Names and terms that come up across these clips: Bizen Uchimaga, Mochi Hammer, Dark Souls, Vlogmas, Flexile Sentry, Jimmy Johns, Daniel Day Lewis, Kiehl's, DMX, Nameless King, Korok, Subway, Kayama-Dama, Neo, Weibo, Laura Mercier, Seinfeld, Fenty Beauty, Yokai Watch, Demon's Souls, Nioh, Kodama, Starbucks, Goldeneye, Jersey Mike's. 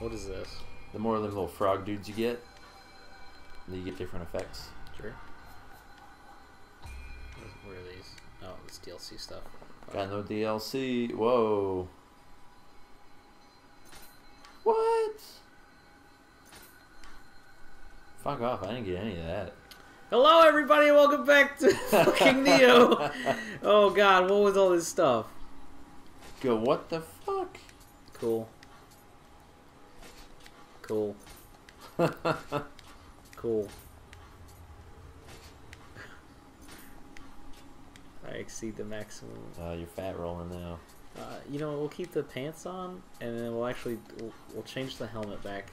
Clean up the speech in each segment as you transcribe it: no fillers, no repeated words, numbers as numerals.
What is this? The more of them little frog dudes you get different effects. Sure. What are these? Oh, this DLC stuff. Got no DLC. Whoa. What? Fuck off, I didn't get any of that. Hello everybody, welcome back to fucking Neo. Oh god, what was all this stuff? Go, what the fuck? Cool. Cool. Cool. I exceed the maximum. You're fat rolling now. You know, we'll keep the pants on, and then we'll actually we'll change the helmet back.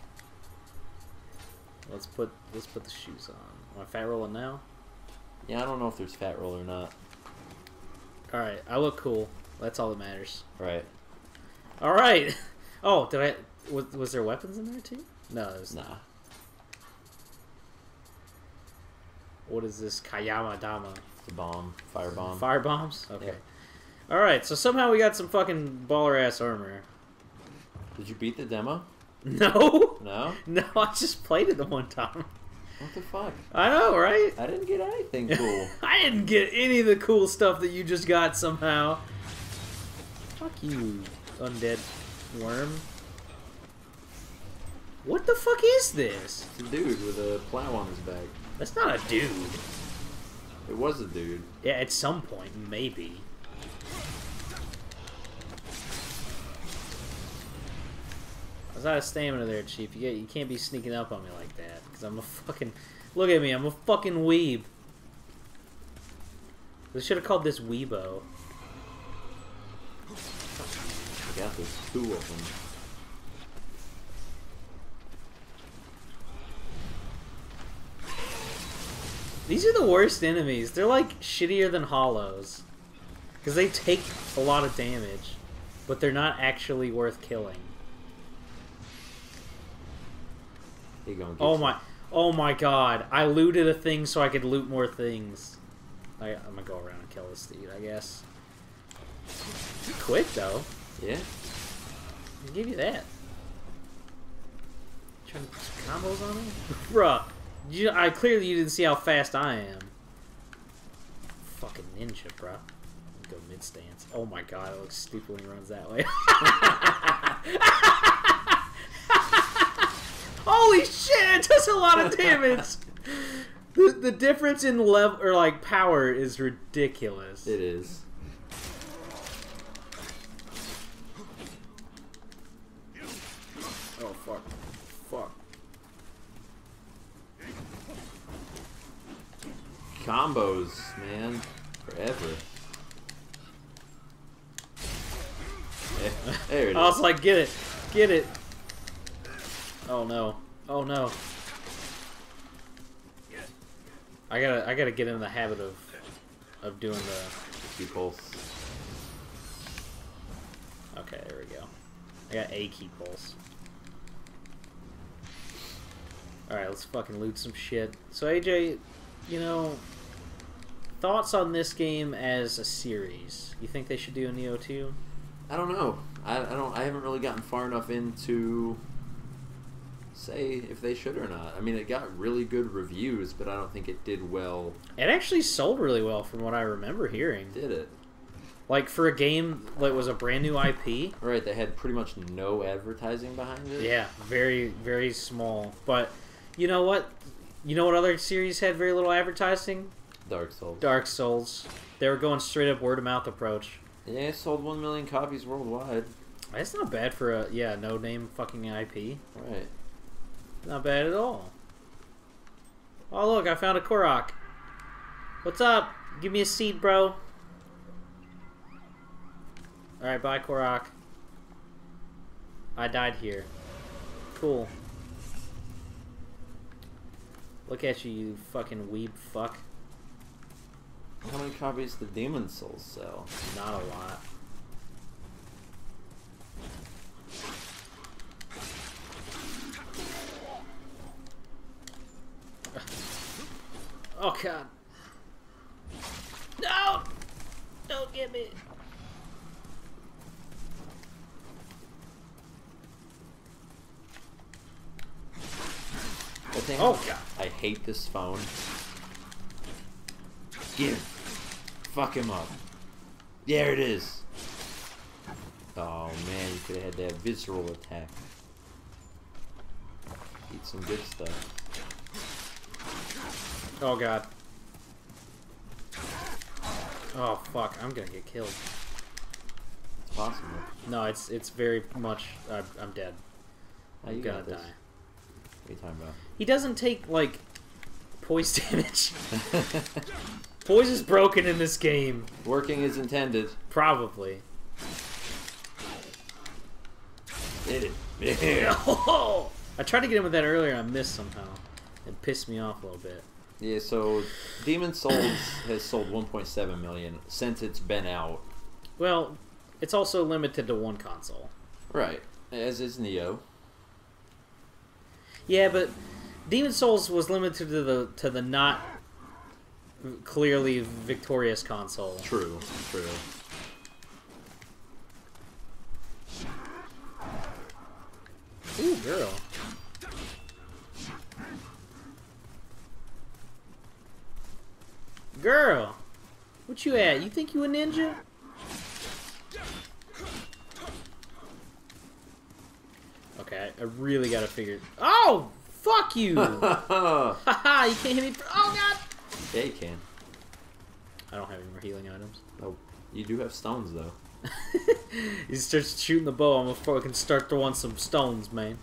Let's put the shoes on. Am I fat rolling now? Yeah, I don't know if there's fat roll or not. All right, I look cool. That's all that matters. Right. All right. Oh, did I? Was there weapons in there too? No, there's not. Nah. What is this Kayama-Dama? The bomb, firebomb. Fire bombs. Okay. Yep. All right. So somehow we got some fucking baller ass armor. Did you beat the demo? No. No? No, I just played it the one time. What the fuck? I know, right? I didn't get anything cool. I didn't get any of the cool stuff that you just got somehow. Fuck you, undead worm. What the fuck is this? It's a dude with a plow on his back. That's not a dude. It was a dude. Yeah, at some point, maybe. There's not a stamina there, Chief. You can't be sneaking up on me like that. Because I'm a fucking... Look at me, I'm a fucking weeb. They should have called this Weibo. I got this, 2 of them. These are the worst enemies. They're like shittier than hollows. Because they take a lot of damage. But they're not actually worth killing. Oh my, god, I looted a thing so I could loot more things. I'm gonna go around and kill this dude, I guess. You're quick, though. Yeah. I'll give you that. You trying to put some combos on me? Bruh, clearly you didn't see how fast I am. Fucking ninja, bruh. Go mid-stance. Oh my god, it looks stupid when he runs that way. Holy shit! It does a lot of damage. The difference in level or like power is ridiculous. It is. Oh fuck! Fuck! Combos, man, forever. There it is. I was like, get it, get it. Oh no. Oh no. I gotta get in the habit of doing the key pulse. Okay, there we go. I got a key pulse. Alright, let's fucking loot some shit. So AJ, you know, thoughts on this game as a series. You think they should do a Nioh 2? I don't know. I haven't really gotten far enough into say if they should or not. I mean, it got really good reviews, but I don't think it did well. It actually sold really well from what I remember hearing. Did it? Like, for a game that was a brand new IP. Right, they had pretty much no advertising behind it. Yeah, very, very small. But, you know what? You know what other series had very little advertising? Dark Souls. Dark Souls. They were going straight up word-of-mouth approach. Yeah, it sold 1 million copies worldwide. That's not bad for a, yeah, no-name fucking IP. Right. Not bad at all. Oh look, I found a Korok. What's up? Give me a seed, bro. Alright, bye Korok. I died here. Cool. Look at you, you fucking weeb fuck. How many copies did Demon's Souls sell? Not a lot. Oh god. No! Don't get me. thing. Oh god, I hate this phone. Give. Fuck him up. There it is. Oh man, you could have had that visceral attack. Eat some good stuff. Oh god. Oh fuck, I'm gonna get killed. It's possible. No, it's very much. I'm dead. I'm gonna die. What are you talking about? He doesn't take like poise damage. Poise is broken in this game. Working is intended. Probably. Did it? Yeah. Oh, I tried to get in with that earlier and I missed somehow. It pissed me off a little bit. Yeah, so Demon's Souls has sold 1.7 million since it's been out. Well, it's also limited to one console. Right, as is Neo. Yeah, but Demon's Souls was limited to the not clearly victorious console. True, true. Ooh, girl. Girl, what you at? You think you a ninja? Okay, I really gotta figure. Oh, fuck you! Haha, you can't hit me. Oh god! Yeah, you can. I don't have any more healing items. Oh, you do have stones though. He starts shooting the bow. I'm gonna fucking start throwing some stones, man.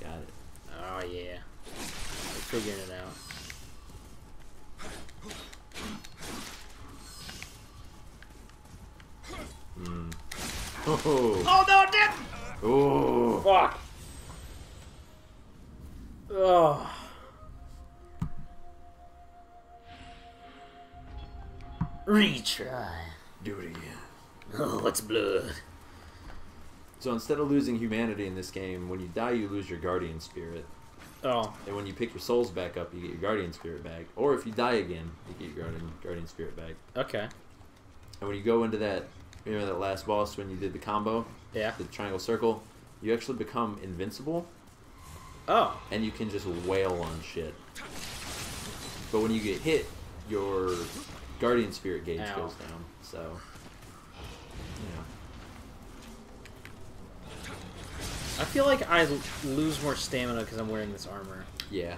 Got it. Oh yeah, we're figuring it out. Mm. Oh. Oh no, I did. Oh fuck. Oh. Retry. Do it again. Oh, it's blood. So instead of losing humanity in this game, when you die, you lose your guardian spirit. Oh. And when you pick your souls back up, you get your guardian spirit back. Or if you die again, you get your guardian spirit back. Okay. And when you go into that, you know, that last boss when you did the combo? Yeah. The triangle circle? You actually become invincible. Oh. And you can just wail on shit. But when you get hit, your guardian spirit gauge Ow. Goes down. So, yeah. I feel like I lose more stamina because I'm wearing this armor. Yeah.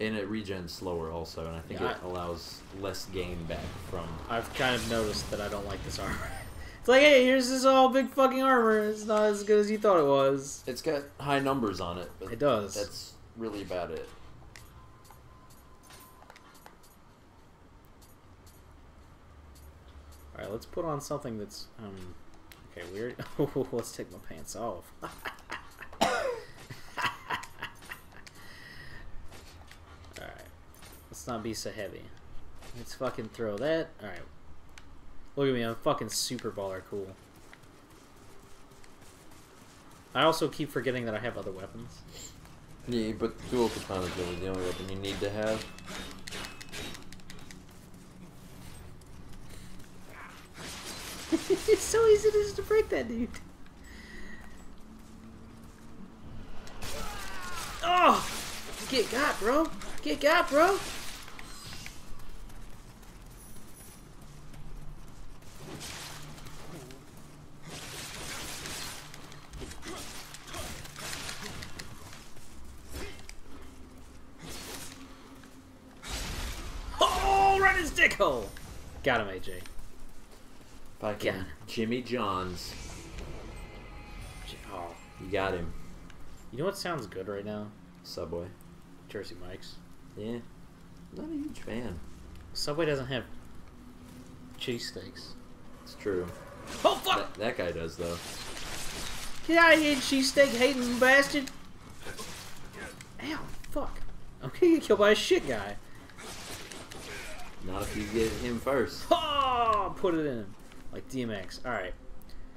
And it regens slower also, and I think it allows less gain back from... I've kind of noticed that I don't like this armor. It's like, hey, here's this all big fucking armor. It's not as good as you thought it was. It's got high numbers on it. But it does. That's really about it. All right, let's put on something that's okay. Weird. Let's take my pants off. All right, let's not be so heavy. Let's fucking throw that. All right. Look at me, I'm fucking super baller cool. I also keep forgetting that I have other weapons. Yeah, but dual katana is really the only weapon you need to have. It's so easy it is to break that dude. Oh! Get got, bro! Get got, bro! Got him, AJ. Fucking got him. Jimmy Johns. Oh, you got him. You know what sounds good right now? Subway. Jersey Mike's. Yeah. Not a huge fan. Subway doesn't have cheesesteaks. It's true. Oh, fuck! That guy does, though. Get out of here, cheesesteak hating bastard! Ow, fuck. I'm gonna get killed by a shit guy. Not if you get him first. Oh, put it in him. Like DMX. Alright.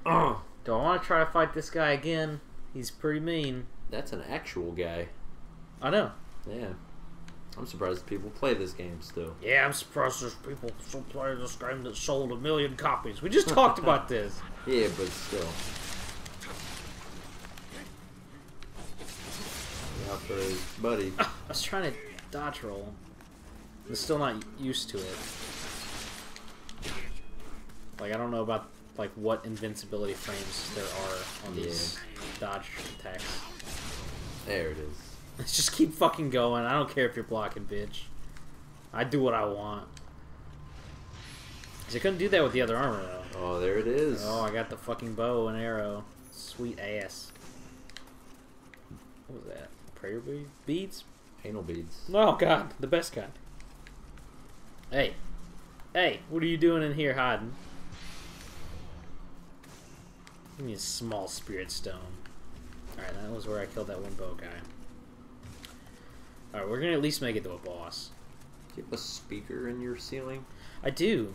Do I want to try to fight this guy again? He's pretty mean. That's an actual guy. I know. Yeah. I'm surprised people play this game still. Yeah, I'm surprised there's people still playing this game that sold 1 million copies. We just talked about this. Yeah, but still. Out for his buddy. I was trying to dodge roll. I'm still not used to it. Like, I don't know about like what invincibility frames there are on these dodge attacks. There it is. Let's just keep fucking going. I don't care if you're blocking, bitch. I do what I want. Cause I couldn't do that with the other armor, though. Oh, there it is. Oh, I got the fucking bow and arrow. Sweet ass. What was that? Prayer beads? Anal beads. Oh, God. The best kind. Hey. Hey, what are you doing in here hiding? Give me a small spirit stone. Alright, that was where I killed that one bow guy. Alright, we're gonna at least make it to a boss. Do you have a speaker in your ceiling? I do.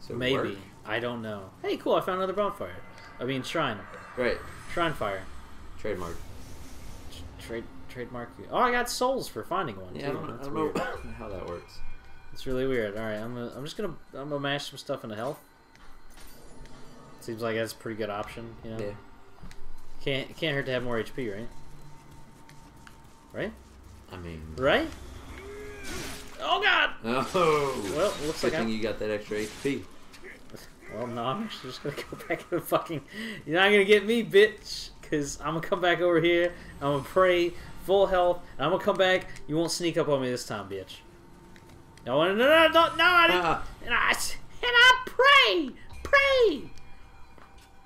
So maybe. Work? I don't know. Hey, cool, I found another bonfire. I mean, shrine. Right. Shrine fire. Trademark. Trademark. Oh, I got souls for finding one, too. Yeah, I don't know how that works. It's really weird. Alright, I'm just gonna mash some stuff into health. Seems like that's a pretty good option, you know? Yeah. Can't hurt to have more HP, right? Right? I mean... Right? Oh, God! Oh! Well, looks like you got that extra HP. Well, no, I'm actually just gonna go back to the fucking... You're not gonna get me, bitch! Because I'm gonna come back over here, I'm gonna pray, full health, and I'm gonna come back, you won't sneak up on me this time, bitch. No, I didn't... And I pray!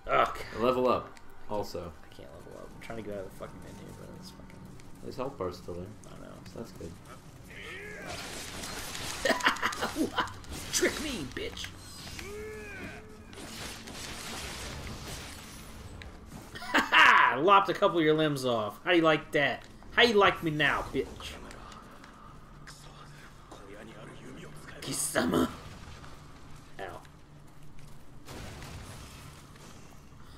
Ugh. Level up, also. I can't level up. I'm trying to get out of the fucking menu, but it's fucking... His health bar's still there. I know. So that's good. Trick me, bitch! Ha ha! Lopped a couple of your limbs off. How do you like that? How you like me now, bitch? Kisama! Ow.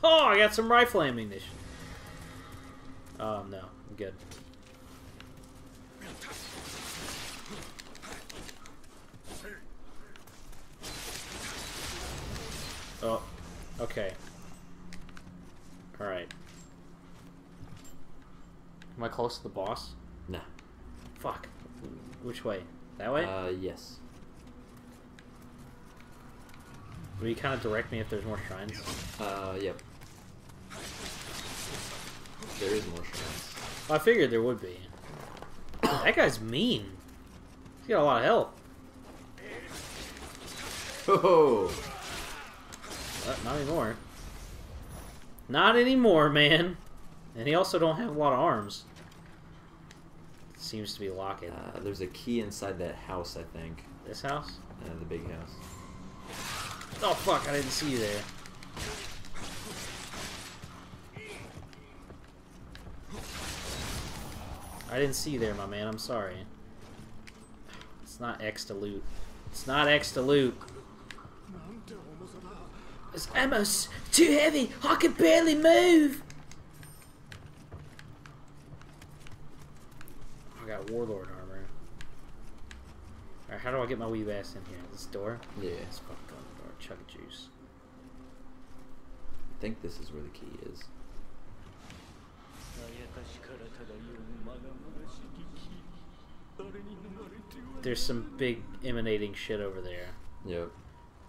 Oh, I got some rifle ammunition. Oh, no. I'm good. Oh, okay. Alright. Am I close to the boss? Nah. Fuck. Which way? That way? Yes. Will you kind of direct me if there's more shrines? Yep. There is more shrines. Well, I figured there would be. That guy's mean. He's got a lot of health. Oh! Not anymore. Not anymore, man. And he also don't have a lot of arms. Seems to be locked. There's a key inside that house, I think. This house? The big house. Oh, fuck. I didn't see you there. I didn't see you there, my man. I'm sorry. It's not X to loot. It's not X to loot. This ammo's too heavy! I can barely move! I got warlord armor. Alright, how do I get my wee ass in here? This door? Yeah. Let's fucking go to the door. Chug juice. I think this is where the key is. There's some big emanating shit over there. Yep.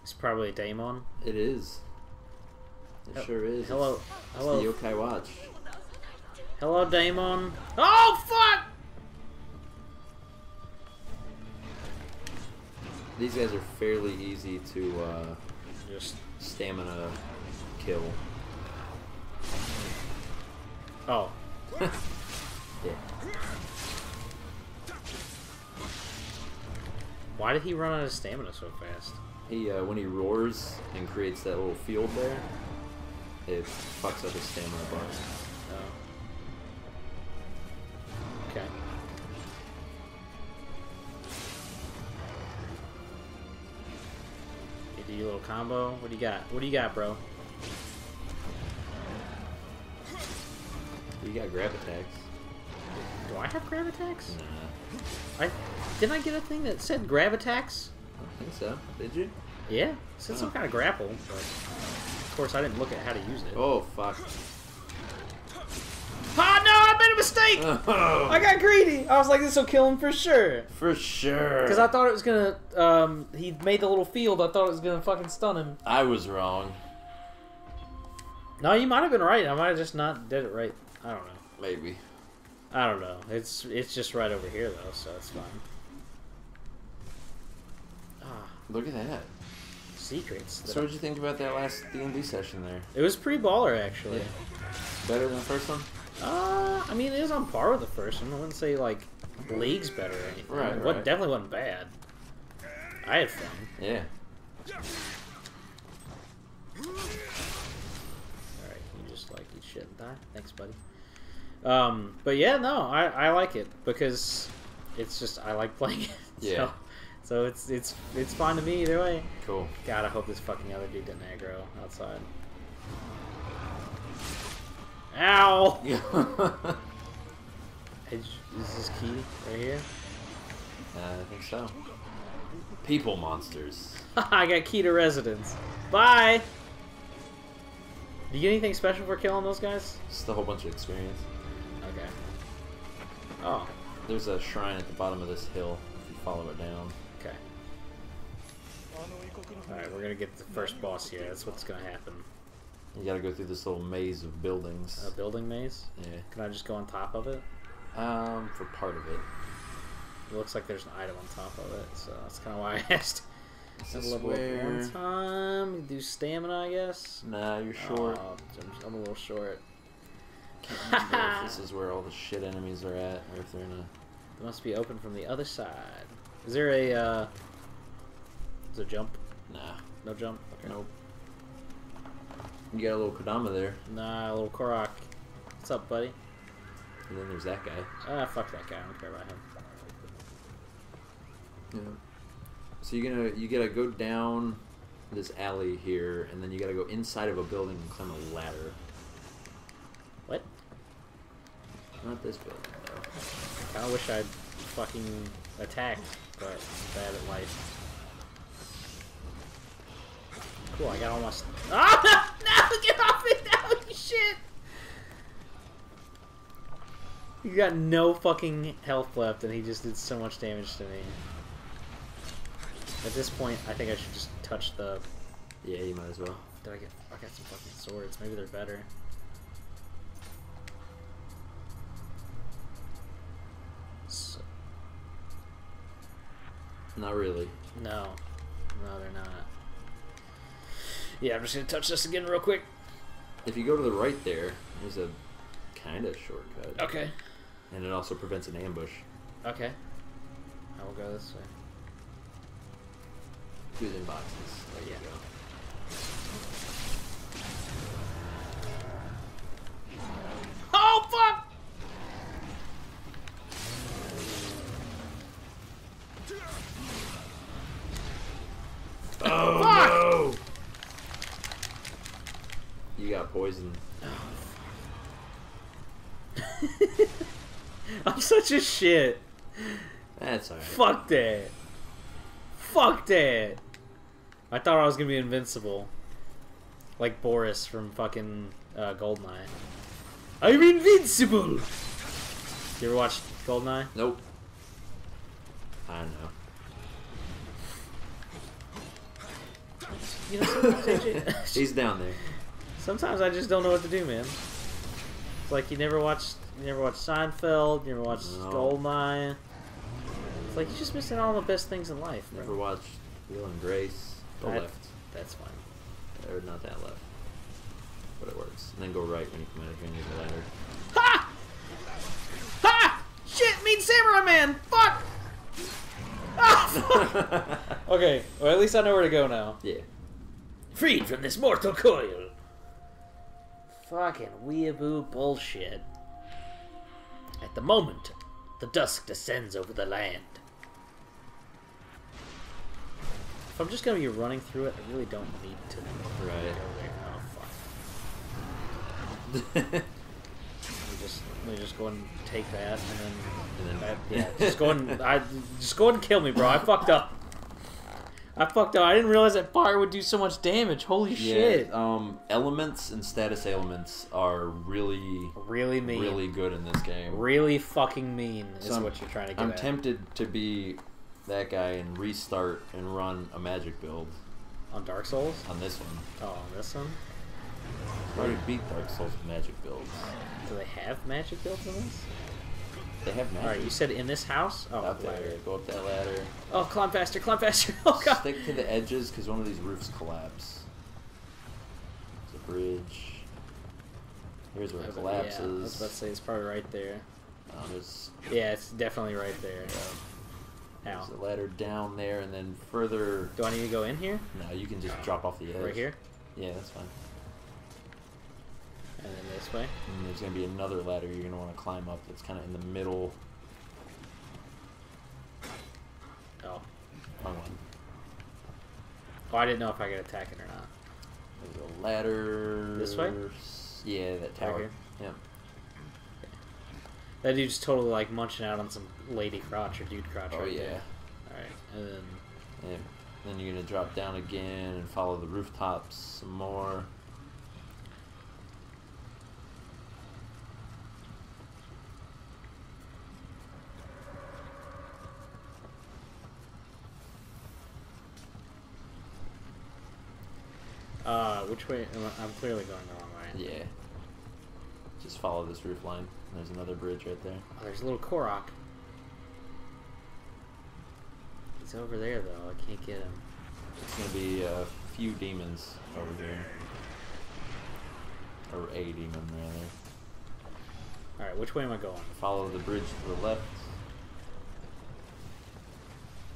It's probably a daemon. It is. It sure is. Hello. Hello. It's the Yokai Watch. Hello, daemon. Oh, fuck! These guys are fairly easy to just stamina kill. Oh. Yeah. Why did he run out of stamina so fast? He, when he roars and creates that little field there, it fucks up his stamina bar. Oh. Okay. You do your little combo. What do you got? What do you got, bro? You got grab attacks. Do I have grab attacks? Nah. Didn't I get a thing that said grab attacks? I think so. Did you? Yeah. It said some kind of grapple, but of course I didn't look at how to use it. Oh, fuck. Oh, no! I made a mistake! Oh. I got greedy! I was like, this will kill him for sure. For sure. Because I thought it was gonna... he made the little field. I thought it was gonna fucking stun him. I was wrong. No, you might have been right. I might have just not did it right. I don't know. Maybe. I don't know. It's just right over here, though, so it's fine. Look at that. Secrets. So what'd you think about that last D&D session there? It was pretty baller, actually. Yeah. Better than the first one? I mean, it was on par with the first one. I wouldn't say, like, leagues better or anything. Right, I mean, right. Definitely wasn't bad. I had fun. Yeah. Alright, you just like eat shit and die. Thanks, buddy. But yeah, no, I like it because it's just, I like playing it. Yeah. So it's fine to me either way. Cool. God, I hope this fucking other dude didn't aggro outside. Ow! Is this key right here? I think so. People monsters. I got key to residence. Bye! Do you get anything special for killing those guys? Just a whole bunch of experience. Okay. Oh. There's a shrine at the bottom of this hill if you follow it down. Alright, we're gonna get the first boss here. That's what's gonna happen. You gotta go through this little maze of buildings. A building maze? Yeah. Can I just go on top of it? For part of it. It looks like there's an item on top of it, so that's kind of why I asked. Let's level up one time. Do stamina, I guess? Nah, you're short. Oh, I'm a little short. Can't remember if this is where all the shit enemies are at, or if they're in a... It must be open from the other side. Is there a, Is there a jump? Nah. No jump? Okay. Nope. You got a little Kodama there. Nah, a little Korok. What's up, buddy? And then there's that guy. Ah, fuck that guy. I don't care about him. Yeah. So you gotta go down this alley here, and then you gotta go inside of a building and climb a ladder. What? Not this building, though. I kinda wish I'd fucking attacked, but I'm bad at life. Cool, I got all my stuff. Ah! No! Get off it! No! Shit! You got no fucking health left, and he just did so much damage to me. At this point, I think I should just touch the... Yeah, you might as well. Did I get... I got some fucking swords. Maybe they're better. So... Not really. No. No, they're not. Yeah, I'm just gonna touch this again real quick. If you go to the right there, there's a kind of shortcut. Okay. And it also prevents an ambush. Okay. I will go this way. Through the boxes. There you go. Oh, fuck! Oh, fuck! No! You got poisoned. Oh, fuck. I'm such a shit. That's alright. Fuck that. Fuck that. I thought I was gonna be invincible. Like Boris from fucking Goldeneye. I'm invincible! You ever watched Goldeneye? Nope. I don't know. You know, he's down there. Sometimes I just don't know what to do, man. It's like you never watched Seinfeld, you never watched Goldeneye. It's like you're just missing all the best things in life. Bro. Never watched Will and Grace. Go left. That's fine. Or not that left, but it works. And then go right when you come out of here and use the ladder. Ha! Ha! Shit! Mean Samurai Man. Fuck! Ah! Fuck! Okay. Well, at least I know where to go now. Yeah. Freed from this mortal coil. Fucking weeaboo bullshit. At the moment, the dusk descends over the land. If I'm just gonna be running through it, I really don't need to go there. Oh, fuck. I'm just definitely just go and take that, and then just go and kill me, bro. I fucked up. I didn't realize that fire would do so much damage. Holy shit. Elements and status ailments are really mean. Really good in this game. Really fucking mean is what you're trying to get at. I'm tempted to be that guy and restart and run a magic build. On Dark Souls? On this one. Oh, on this one? I already beat Dark Souls with magic builds. Do they have magic builds in this? They have magic. Alright, you said in this house? Oh, up ladder. There. Go up that ladder. Oh, climb faster, climb faster. Oh, God. Stick to the edges because one of these roofs collapse. There's a bridge. Here's where it collapses. Yeah, I was about to say it's probably right there. Yeah, it's definitely right there. There's a ladder down there and then further. Do I need to go in here? No, you can just drop off the edge. Right here? Yeah, that's fine. And then this way. And there's going to be another ladder you're going to want to climb up that's kind of in the middle. Oh. Wrong one. Oh, I didn't know if I could attack it or not. There's a ladder. This way? Yeah, that tower. Right here? Yeah. That dude's totally like munching out on some lady crotch or dude crotch right there. Alright, and then... Yeah. Then you're going to drop down again and follow the rooftops some more. Which way? I'm clearly going the wrong way. Yeah. Just follow this roof line. There's another bridge right there. Oh, there's a little Korok. He's over there, though. I can't get him. It's going to be a few demons over there. Or a demon, rather. Alright, which way am I going? Follow the bridge to the left.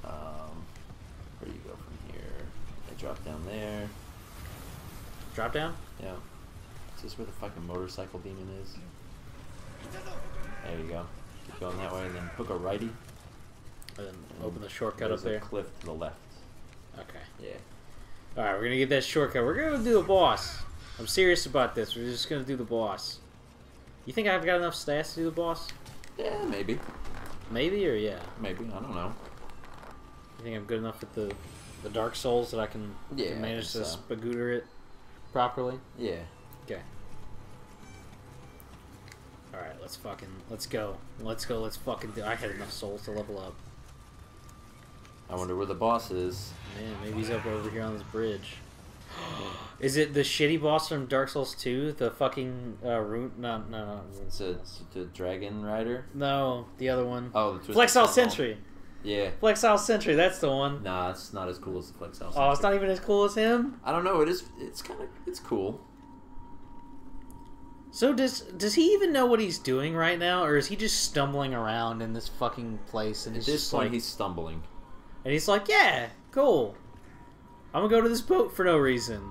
Where do you go from here? I drop down there. Drop down? Yeah. Is this where the fucking motorcycle demon is? There you go. Keep going that way and then hook a righty. And then open the shortcut up there. There's a cliff to the left. Okay. Yeah. Alright, we're gonna get that shortcut. We're gonna do the boss. I'm serious about this. We're just gonna do the boss. You think I've got enough stats to do the boss? Yeah, maybe. Maybe or yeah? Maybe. I don't know. You think I'm good enough at the Dark Souls that I can manage to spagooter it? Properly? Yeah. Okay. Alright, let's go, let's fucking do it. I had enough souls to level up. I wonder where the boss is. Man, maybe he's up over here on this bridge. Is it the shitty boss from Dark Souls 2? The fucking, no. It's the Dragon Rider? No, the other one. Oh, the Flexile Sentry! Yeah. Flexile Sentry, that's the one. Nah, it's not as cool as the Flexile Sentry. Oh, it's not even as cool as him? I don't know, it's cool. So does he even know what he's doing right now, or is he just stumbling around in this fucking place? And At this point, he's stumbling. And he's like, yeah, cool. I'm gonna go to this boat for no reason.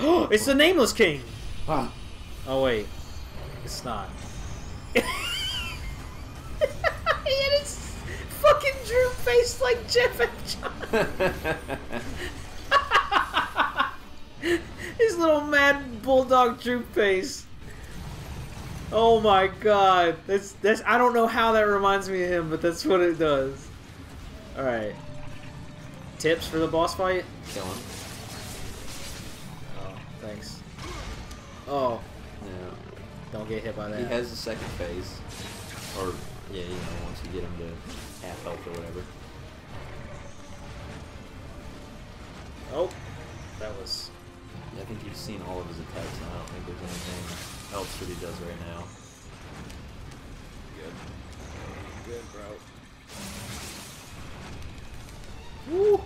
It's the Nameless King! Oh, wait. It's not. And it's fucking Drew face like Jeff and John. His little mad bulldog Drew face. Oh my God, that's I don't know how that reminds me of him, but that's what it does. All right. Tips for the boss fight? Kill him. Oh, thanks. Oh. No. Don't get hit by that. He has a second phase. Or. Yeah, you know, once you get him to half health or whatever. Oh, that was... I think you've seen all of his attacks now. I don't think there's anything else that he does right now. Good. Good, bro. Woo!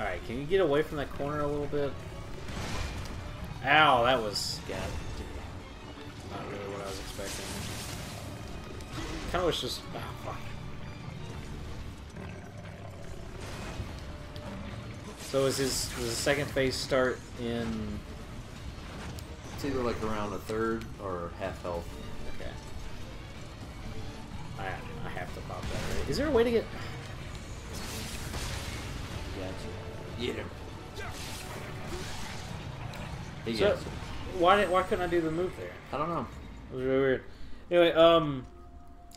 Alright, can you get away from that corner a little bit? Ow, that was... God damn. Not really what I was expecting. I kinda wish this... Oh, fuck. So does the second phase start in... It's either like around a third or half health. Okay. I have to pop that, right? Is there a way to get... Gotcha. Yeah. He gets it. Why couldn't I do the move there? I don't know. It was really weird. Anyway,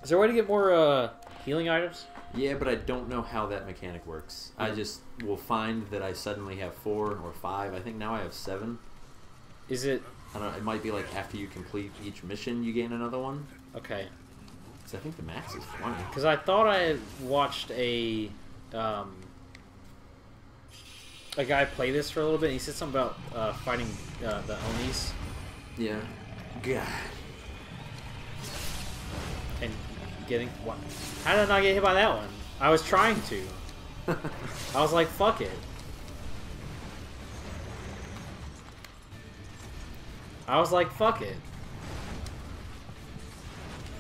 is there a way to get more healing items? Yeah, but I don't know how that mechanic works. Yeah. I just will find that I suddenly have 4 or 5. I think now I have 7. Is it? I don't know. It might be like after you complete each mission, you gain another one. Okay. So I think the max is 20. Because I thought I watched a guy play this for a little bit, and he said something about fighting the Onis. Yeah. God. And getting... What? How did I not get hit by that one? I was trying to. I was like, fuck it.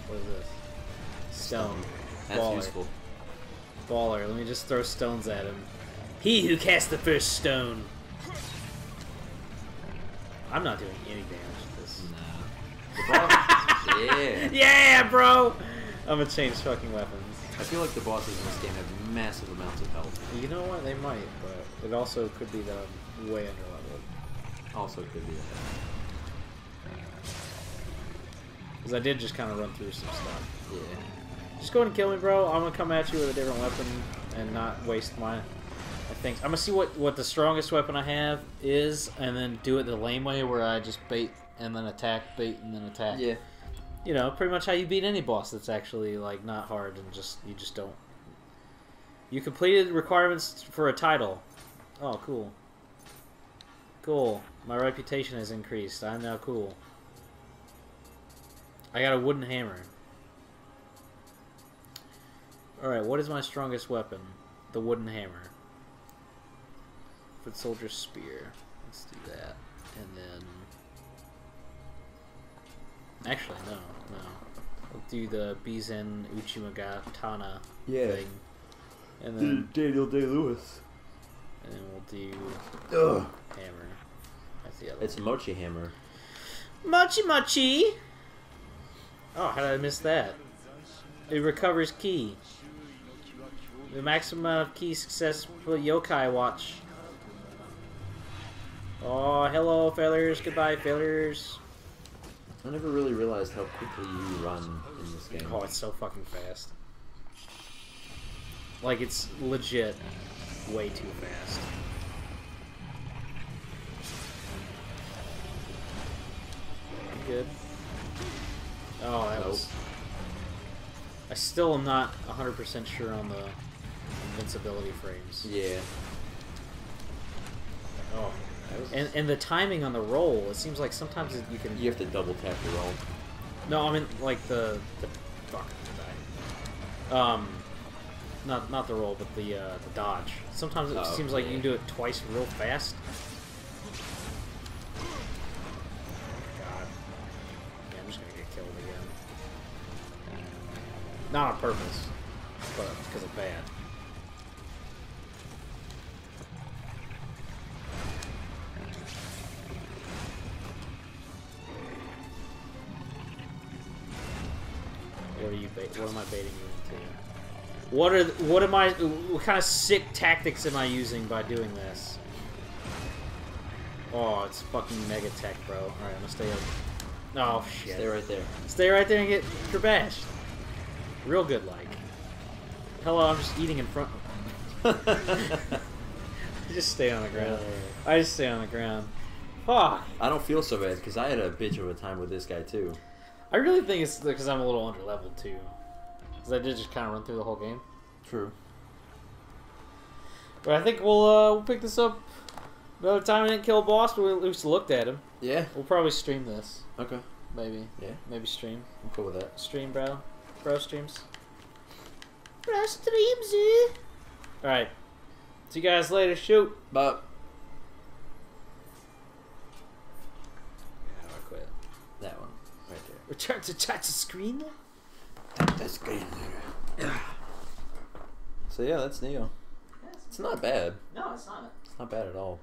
What is this? Stone. That's Baller. Useful. Baller. Let me just throw stones at him. He who cast the first stone. I'm not doing any damage to this. No. Yeah. Yeah, bro! I'm gonna change fucking weapons. I feel like the bosses in this game have massive amounts of health. You know what? They might, but it also could be that I'm way underleveled. Also could be that. Because I did just kind of run through some stuff. Yeah. Just go ahead and kill me, bro. I'm gonna come at you with a different weapon and not waste my... things. I'm gonna see what the strongest weapon I have is, and then do it the lame way where I just bait and then attack, bait and then attack. Yeah. You know, pretty much how you beat any boss that's actually like not hard and just you just don't. You completed requirements for a title. Oh, cool. Cool. My reputation has increased. I'm now cool. I got a wooden hammer. All right, what is my strongest weapon? The wooden hammer. Soldier spear. Let's do that. And then... Actually, no. No. We'll do the Bizen Uchimaga Tana thing. And then... Daniel Day Lewis. And then we'll do... Hammer. That's the other one. It's Mochi Hammer. Mochi Mochi! Oh, how did I miss that? It recovers ki. The maximum amount of ki success for Yokai Watch. Oh, hello, failures. Goodbye, failures. I never really realized how quickly you run in this game. Oh, it's so fucking fast. Like, it's legit way too fast. Good. Oh, that was... I still am not 100% sure on the invincibility frames. Yeah. Oh, And the timing on the roll, it seems like sometimes you can... You have to double tap the roll. No, I mean, like, the fuck, I died. Not the roll, but the dodge. Sometimes it seems like you can do it twice real fast. Oh my god. Yeah, I'm just gonna get killed again. Not on purpose, but because of bad. What am I baiting you into? What kind of sick tactics am I using by doing this? Oh, it's fucking mega tech, bro. Alright, I'm gonna stay up. Oh, shit. Stay right there. Stay right there and get trabashed. Real good, like. Hello, I'm just eating in front of me. Just stay on the ground. I just stay on the ground. Fuck. I don't feel so bad, because I had a bitch of a time with this guy, too. I really think it's because I'm a little underleveled, too. Because I did just kind of run through the whole game. True. But I think we'll pick this up another time. I didn't kill a boss, but we at least looked at him. Yeah. We'll probably stream this. Okay. Maybe. Yeah. Maybe stream. I'm cool with that. Stream, bro. Bro streams. Bro streams, eh? Alright. See you guys later. Shoot. Bye. Return to touch screen. So yeah, that's Neo. It's not bad. No, it's not. It's not bad at all.